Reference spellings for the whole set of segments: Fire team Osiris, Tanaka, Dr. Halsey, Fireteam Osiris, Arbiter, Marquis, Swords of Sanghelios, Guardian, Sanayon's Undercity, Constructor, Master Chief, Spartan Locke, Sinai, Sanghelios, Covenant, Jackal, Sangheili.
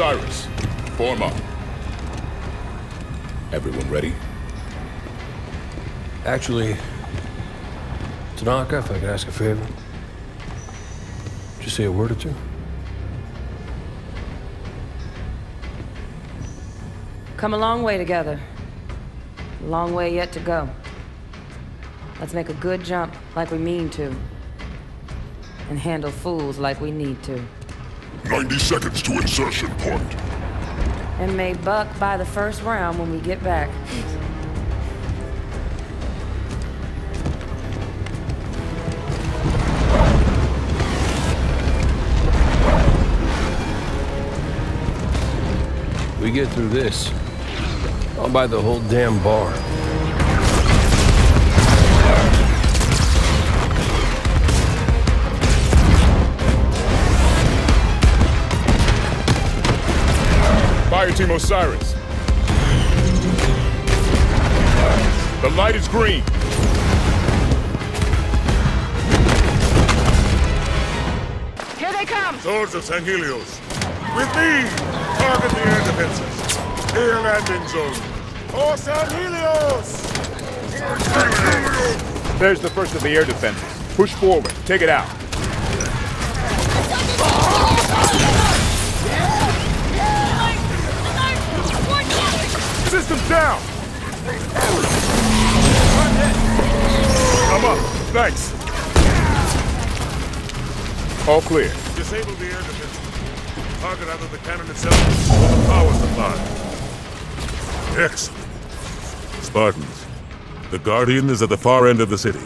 Osiris, form up. Everyone ready? Actually, Tanaka, if I could ask a favor. Just say a word or two. Come a long way together. A long way yet to go. Let's make a good jump like we mean to. And handle fools like we need to. 90 seconds to insertion point. And may buck by the first round when we get back. We get through this, I'll buy the whole damn bar. Fire team Osiris. The light is green. Here they come! Swords of Sanghelios. With me! Target the air defenses. Air landing zone. For Sanghelios! There's the first of the air defenses. Push forward. Take it out. Systems down! I'm up. Thanks. All clear. Disable the air defense. Target either the cannon itself or the power supply. Excellent. Spartans, the Guardian is at the far end of the city.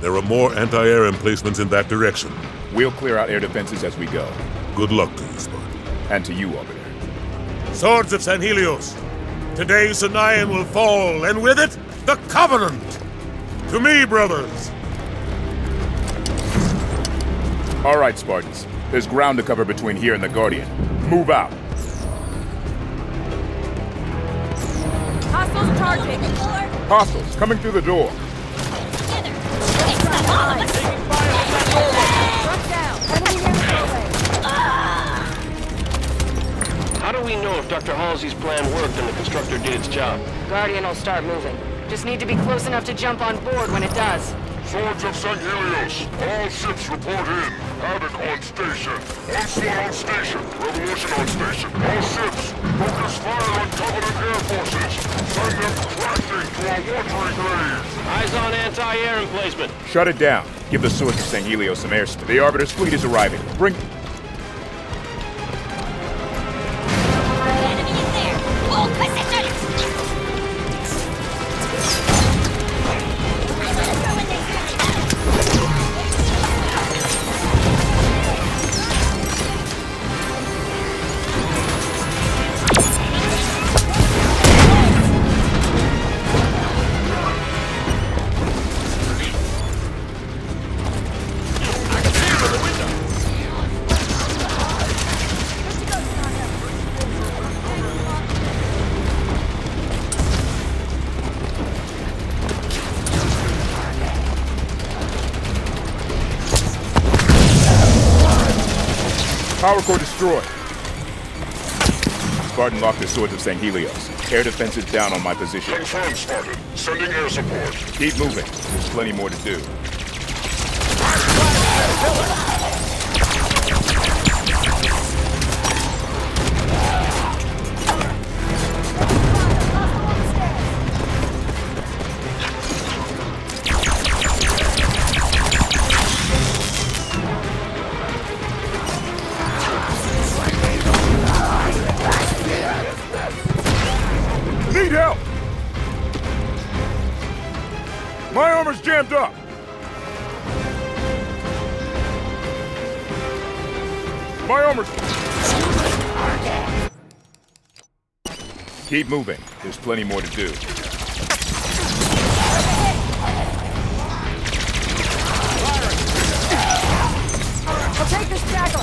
There are more anti-air emplacements in that direction. We'll clear out air defenses as we go. Good luck to you, Spartan. And to you, Arbiter. Swords of Sanghelios! Today, Sinai will fall, and with it, the Covenant! To me, brothers! All right, Spartans. There's ground to cover between here and the Guardian. Move out. Hostiles charging. Hostiles coming through the door. How do we know if Dr. Halsey's plan worked and the Constructor did its job? Guardian will start moving. Just need to be close enough to jump on board when it does. Swords of Sanghelios, all ships report in. Havoc on station. Onslaught on station. Revolution on station. All ships, focus fire on Covenant air forces. Send them crashing to our watering graves. Eyes on anti-air emplacement. Shut it down. Give the Swords of Sanghelios some airspeed. The Arbiter's fleet is arriving. Bring... Power core destroyed. Spartan Locke the Swords of Sanghelios. Air defenses down on my position. Confirm, Spartan. Sending air support. Keep moving. There's plenty more to do. Keep moving. There's plenty more to do. I'll take this Jackal.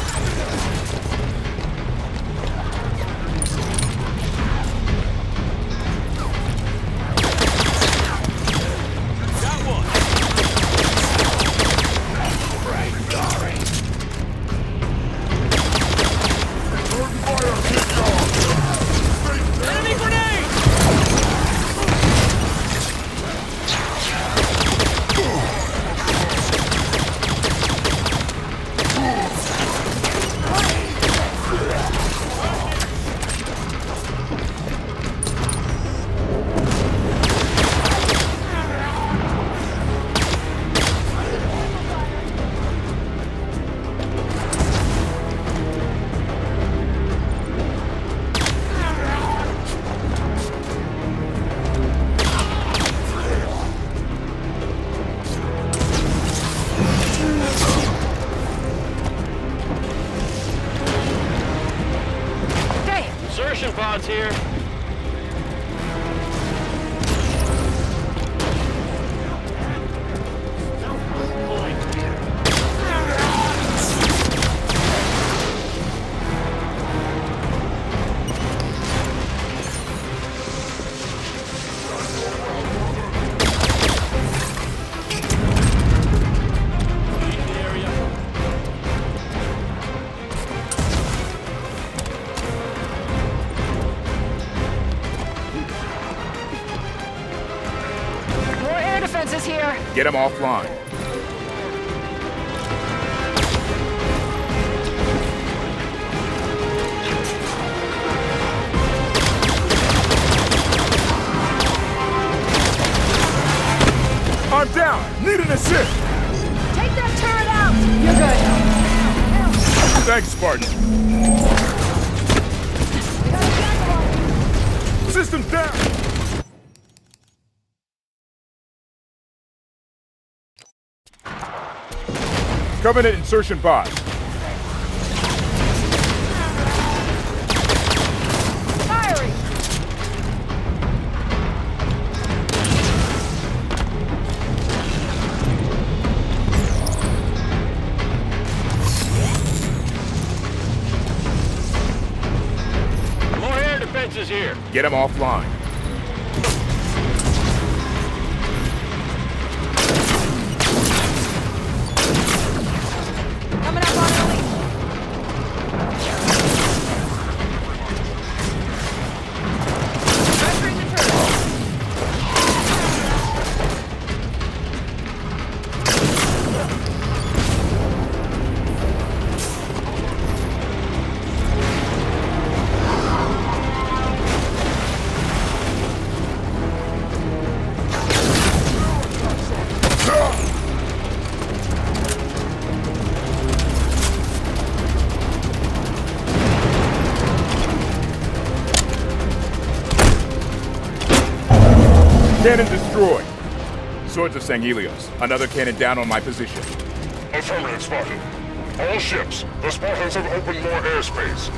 That one. Right, sorry. Fire. defenses here. Get them offline. I'm down. Need an assist. Take that turret out. You're good. Thanks, Spartan. System down. Covenant insertion bot. Firing. More air defenses here. Get them offline. Cannon destroyed. Swords of Sanghelios. Another cannon down on my position. Affirmative, Spartan. All ships, the Spartans have opened more airspace.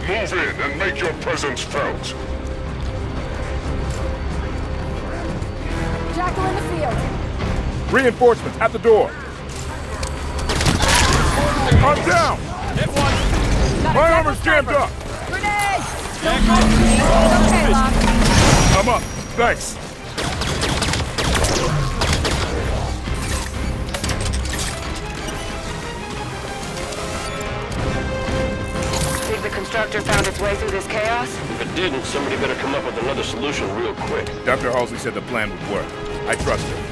Move in and make your presence felt. Jackal in the field. Reinforcements at the door. I'm down! Hit one! My armor's jammed up! Grenade! Okay, Locke. I'm up. Thanks. Constructor found its way through this chaos? If it didn't, somebody better come up with another solution real quick. Dr. Halsey said the plan would work. I trust her.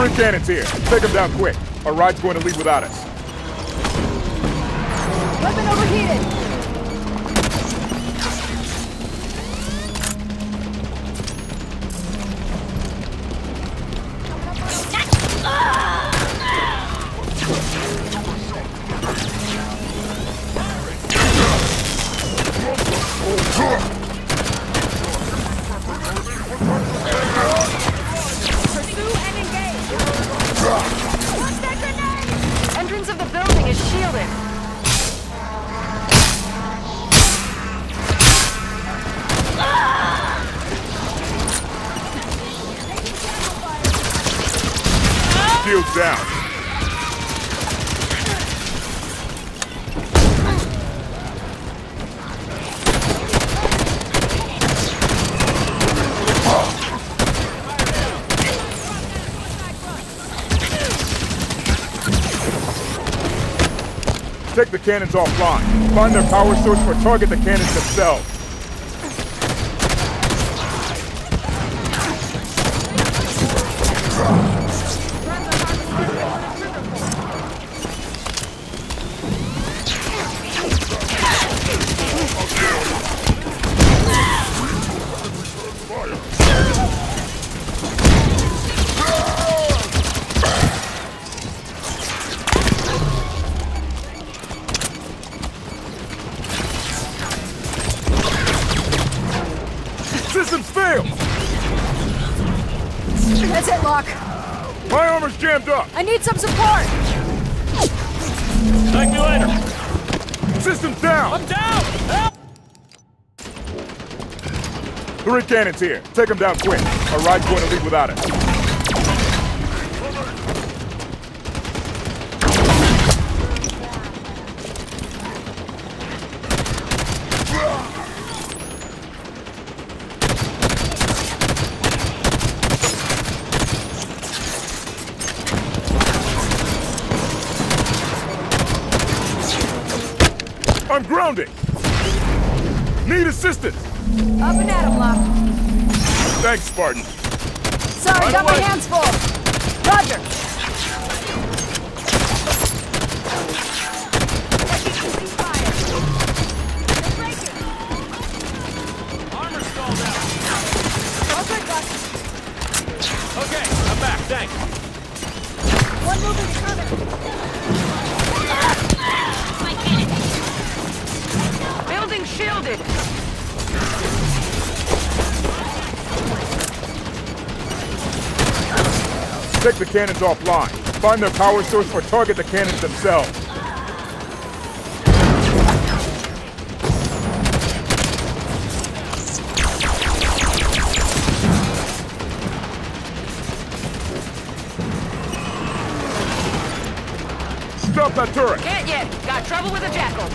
Three cannons here. Take them down quick. Our ride's going to leave without us. Weapon overheated. Take the cannons offline. Find their power source or target the cannons themselves. I need some support! Thank you later! System's down! I'm down! Help! Three cannons here. Take them down quick. Our ride's going to leave without us. Found it! Need assistance! Up and at 'em, Locke. Thanks, Spartan. Sorry, got my hands full. Roger. They're breaking. Armor stalled out. All good, Buck. Okay, I'm back, thanks. One move in front. Building shielded. Take the cannons offline. Find their power source or target the cannons themselves. Stop that turret! Can't yet. Got trouble with a jackal.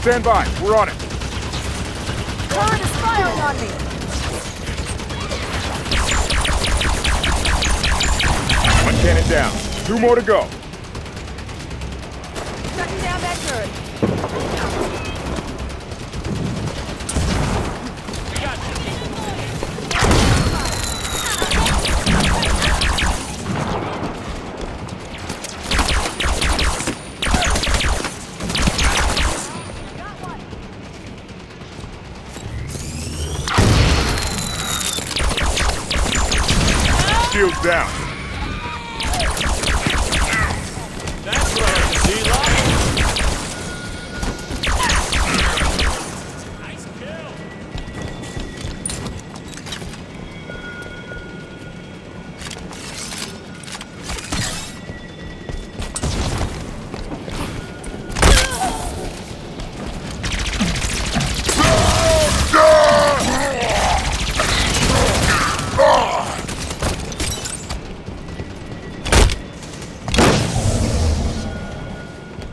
Stand by. We're on it. Turret is firing on me. One cannon down. Two more to go. Shutting down that turret. We got shields down. That's what I see, Locke. Nice kill.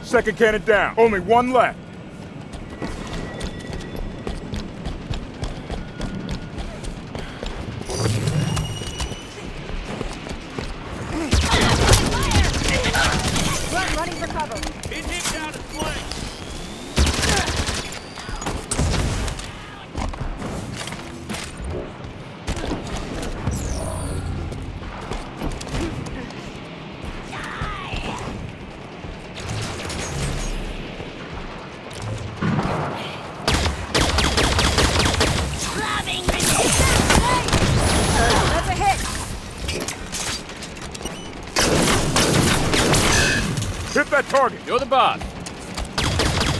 Second cannon down. Only one left. Running for cover. He nipped out his target. You're the boss.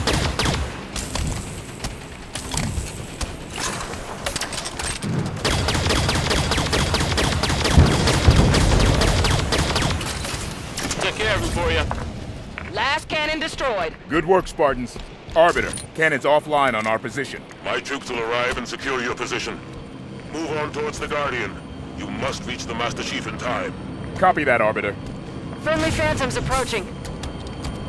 Take care of him for you. Last cannon destroyed. Good work, Spartans. Arbiter, cannons offline on our position. My troops will arrive and secure your position. Move on towards the Guardian. You must reach the Master Chief in time. Copy that, Arbiter. Friendly phantoms approaching.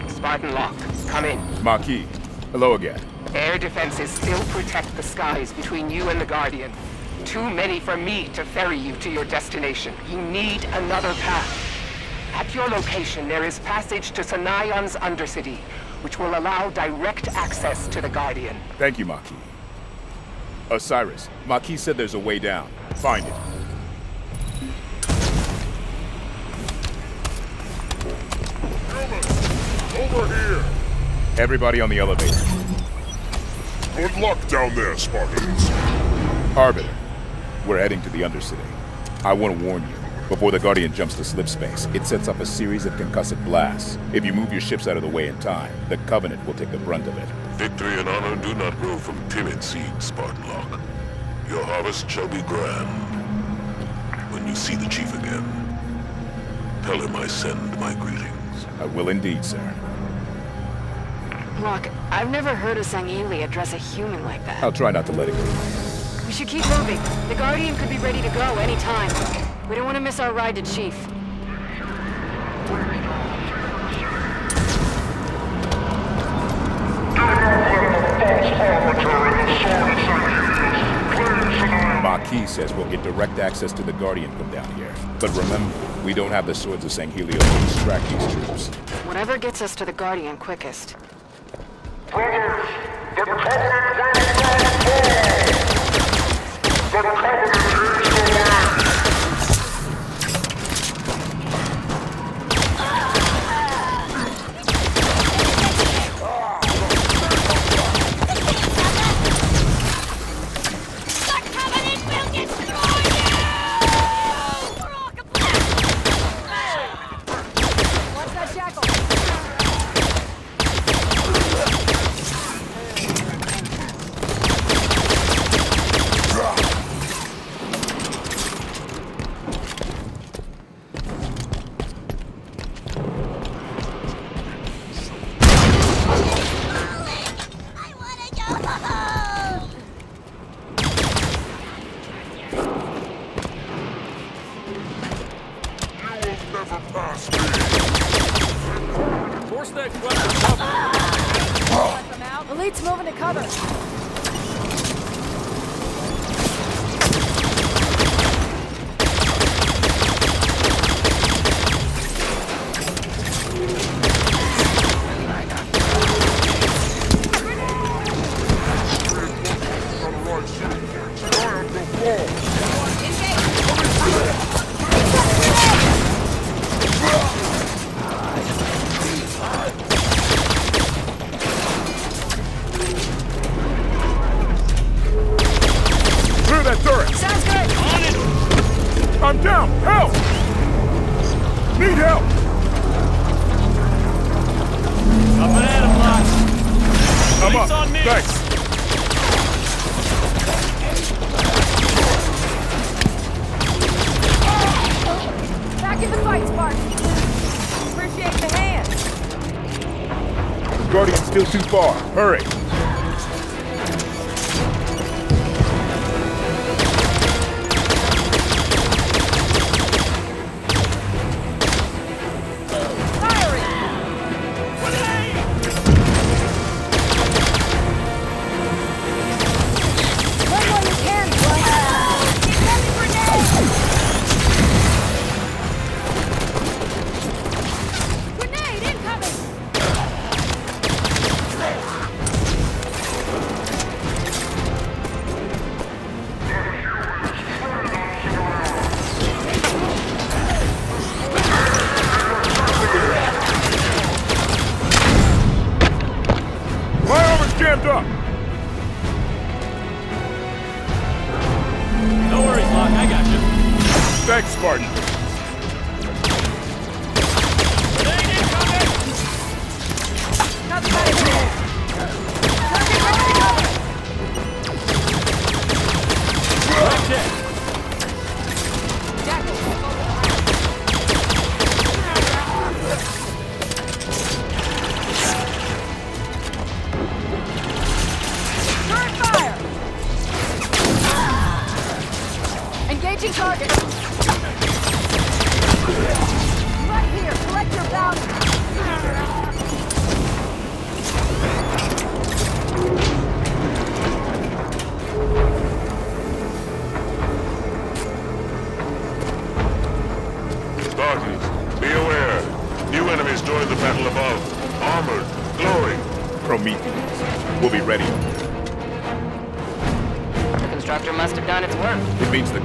Spartan Locke, come in. Marquis, hello again. Air defenses still protect the skies between you and the Guardian. Too many for me to ferry you to your destination. You need another path. At your location, there is passage to Sanayon's Undercity, which will allow direct access to the Guardian. Thank you, Marquis. Osiris, Marquis said there's a way down. Find it. Over here! Everybody on the elevator. Good luck down there, Spartans. Arbiter, we're heading to the Undercity. I want to warn you, before the Guardian jumps to slip space, it sets up a series of concussive blasts. If you move your ships out of the way in time, the Covenant will take the brunt of it. Victory and honor do not grow from timid seed, Spartan Locke. Your harvest shall be grand. When you see the chief again, tell him I send my greetings. I will indeed, sir. Locke, I've never heard a Sangheili address a human like that. I'll try not to let it go. We should keep moving. The Guardian could be ready to go any time. We don't want to miss our ride to Chief. Marquis says we'll get direct access to the Guardian from down here. But remember, we don't have the Swords of Sanghelios to distract these troops. Whatever gets us to the Guardian quickest. Too far. Hurry.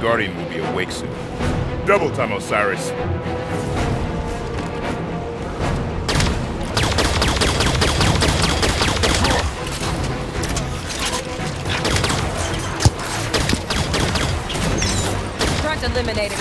Guardian will be awake soon. Double time, Osiris. Construct eliminated.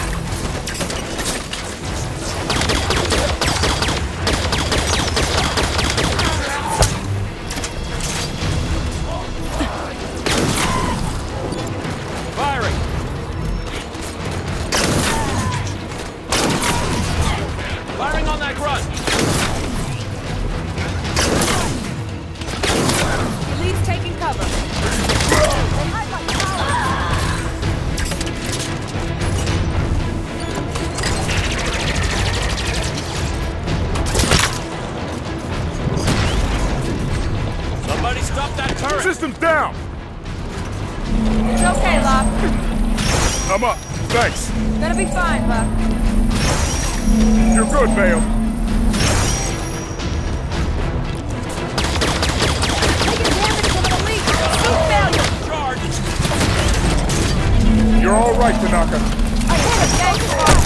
them down! It's okay, Locke. I'm up. Thanks. Gonna be fine, Locke. You're good, Vale. Taking damage from an elite. Suit failure. Charged. You're all right, Tanaka. I hit a gang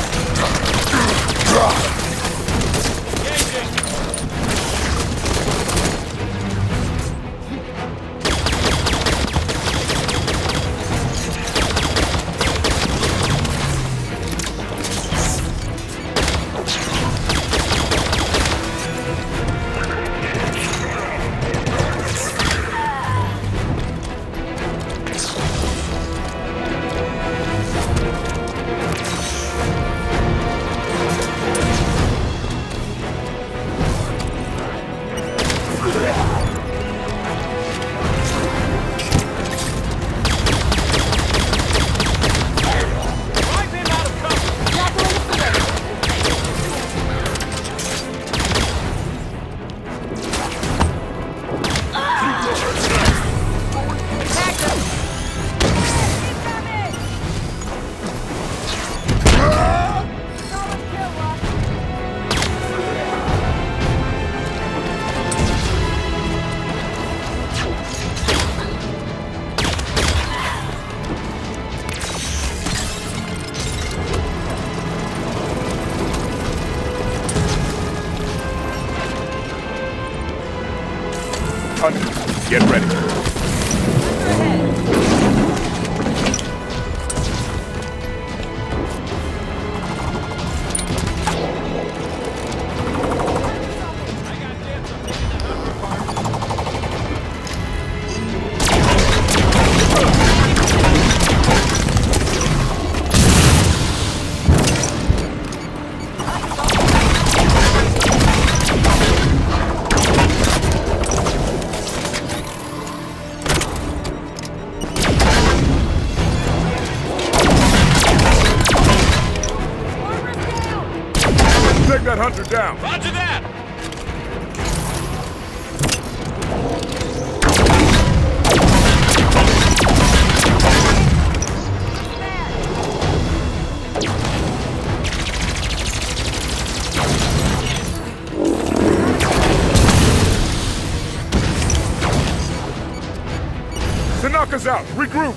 Get ready. Down. Roger that! Tanaka's out. Regroup.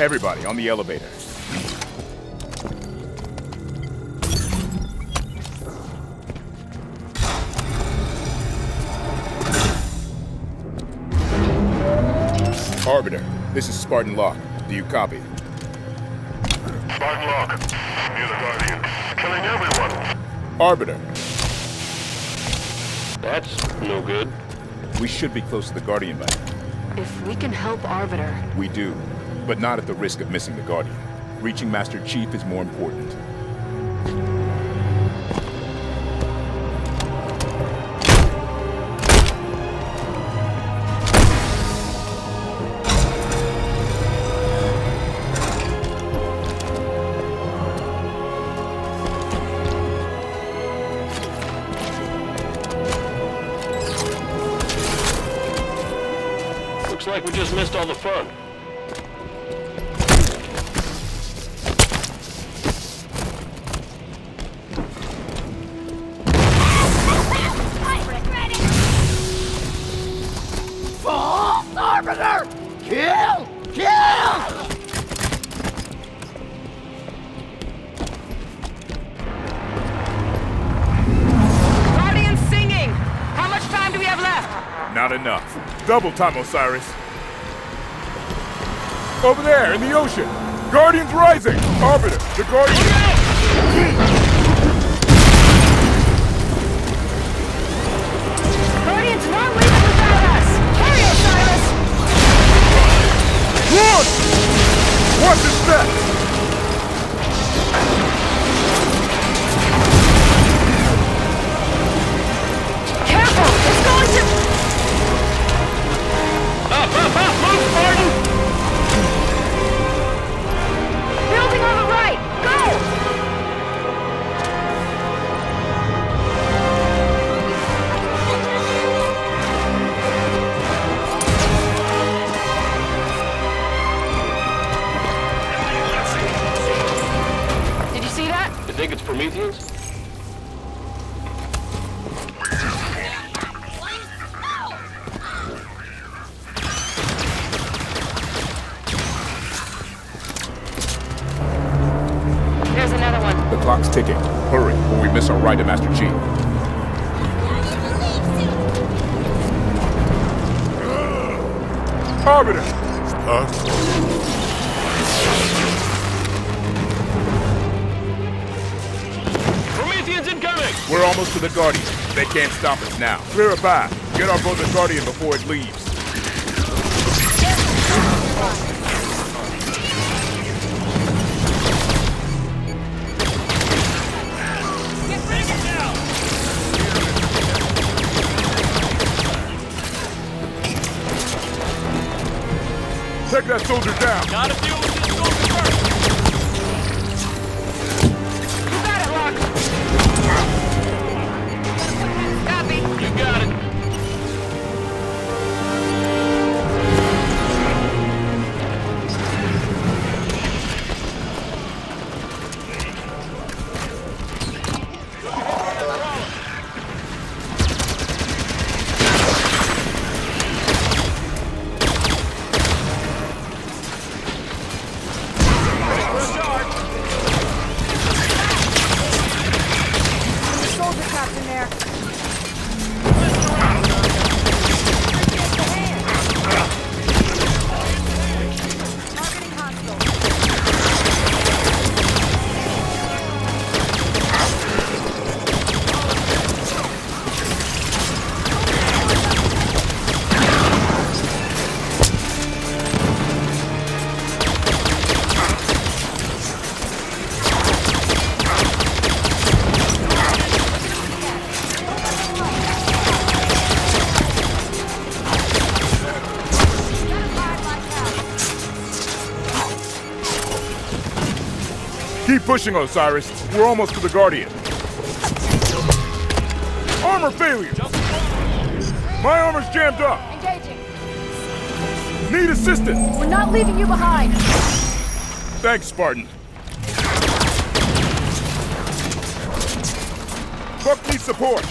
Everybody on the elevator. Arbiter, this is Spartan Locke. Do you copy? Spartan Locke, near the Guardian. Killing everyone. Arbiter. That's no good. We should be close to the Guardian by now. If we can help Arbiter. We do. But not at the risk of missing the Guardian. Reaching Master Chief is more important. Looks like we just missed all the fun. Double time, Osiris. Over there, in the ocean! Guardian's rising! Arbiter, the Guardian... Guardian's not leaving without us! Carry Osiris! Look! What is that? Hurry, or we miss our ride to Master Chief. Arbiter! Prometheans incoming! We're almost to the Guardian. They can't stop us now. Clear a path. Get our boat to the Guardian before it leaves. Take that soldier down! Gotta deal with this soldier first! You got it, Locke! Copy! You got it! Keep pushing, Osiris. We're almost to the Guardian. Armor failure! My armor's jammed up! Engaging. Need assistance! We're not leaving you behind! Thanks, Spartan. Buck needs support!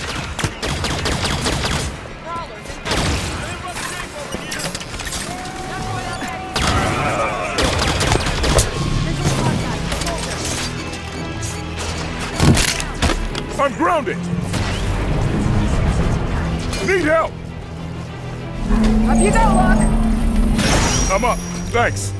I'm grounded! Need help! Up you go, Locke! I'm up, thanks!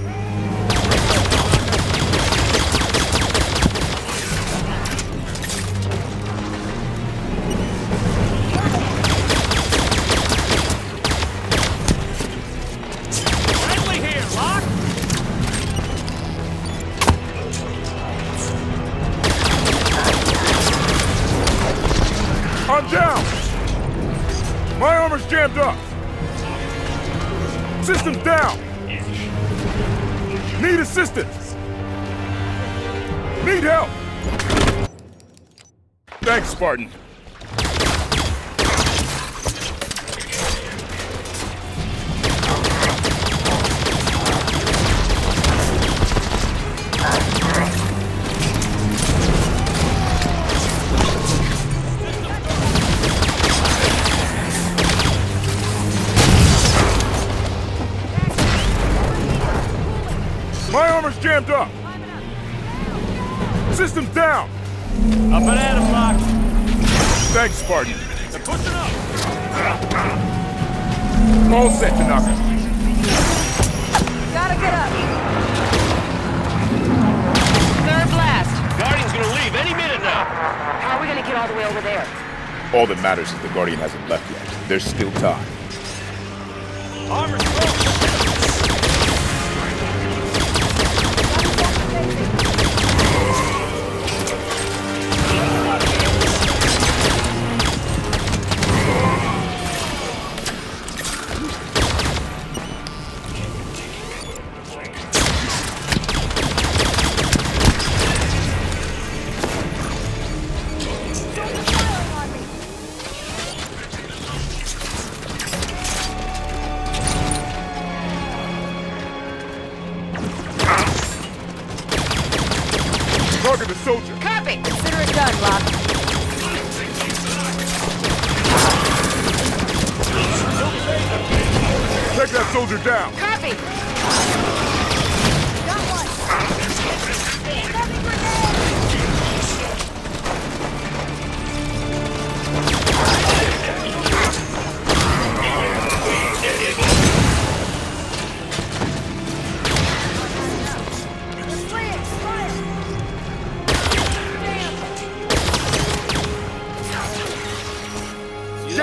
Jammed up. Systems down. Need assistance. Need help. Thanks, Spartan. Jammed up. Systems down. Up and at him, Locke. Thanks, Spartan. They're pushing up. All set, Tanaka. Gotta Pick it up. Third blast. Guardian's gonna leave any minute now. How are we gonna get all the way over there? All that matters is the Guardian hasn't left yet. There's still time. Armor.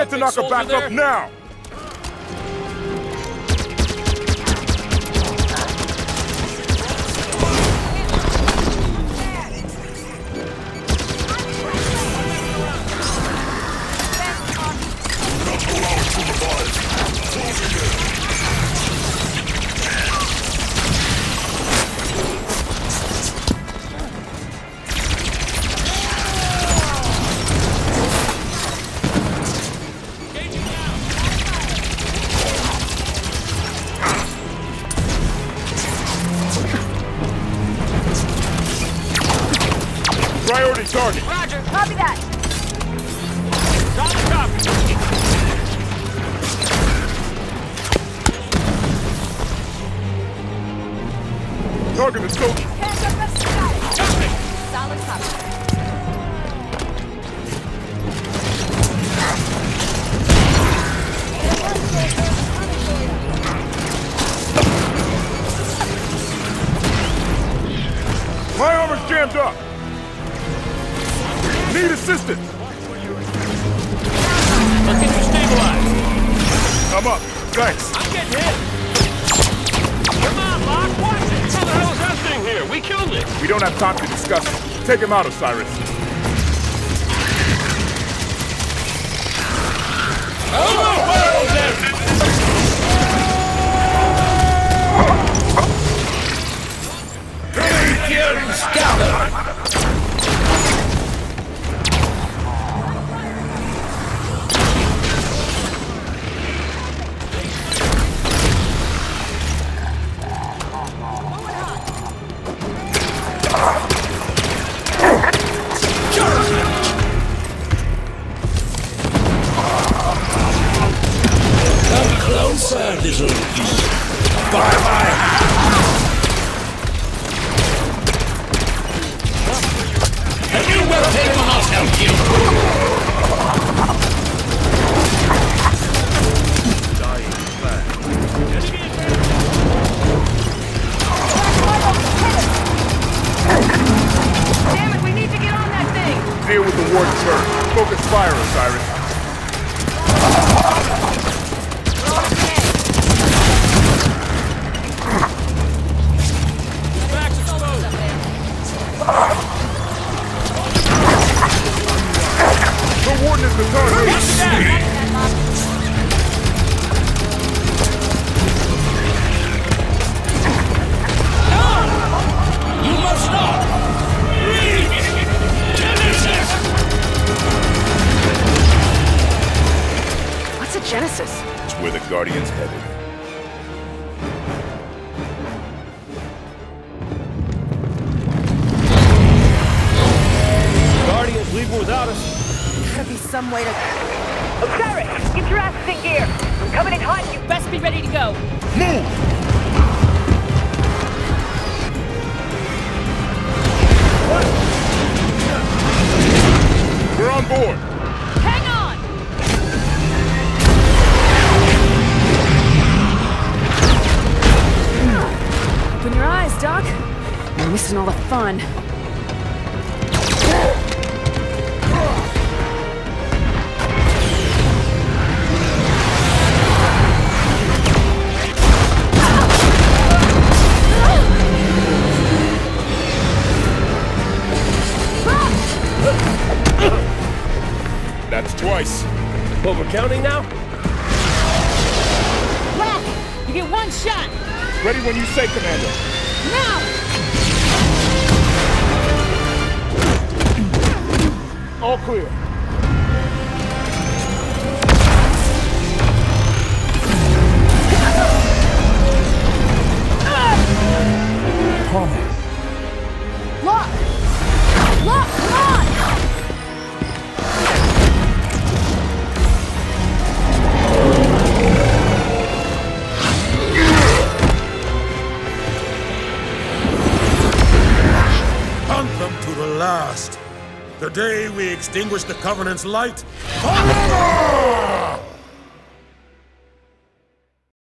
Tanaka, back up now! Take him out, Osiris. fun. That's twice. Overcounting now? Locke, you get one shot. Ready when you say, Commander. Now! All clear. Locke! Locke, come on! The day we extinguish the Covenant's light, forever!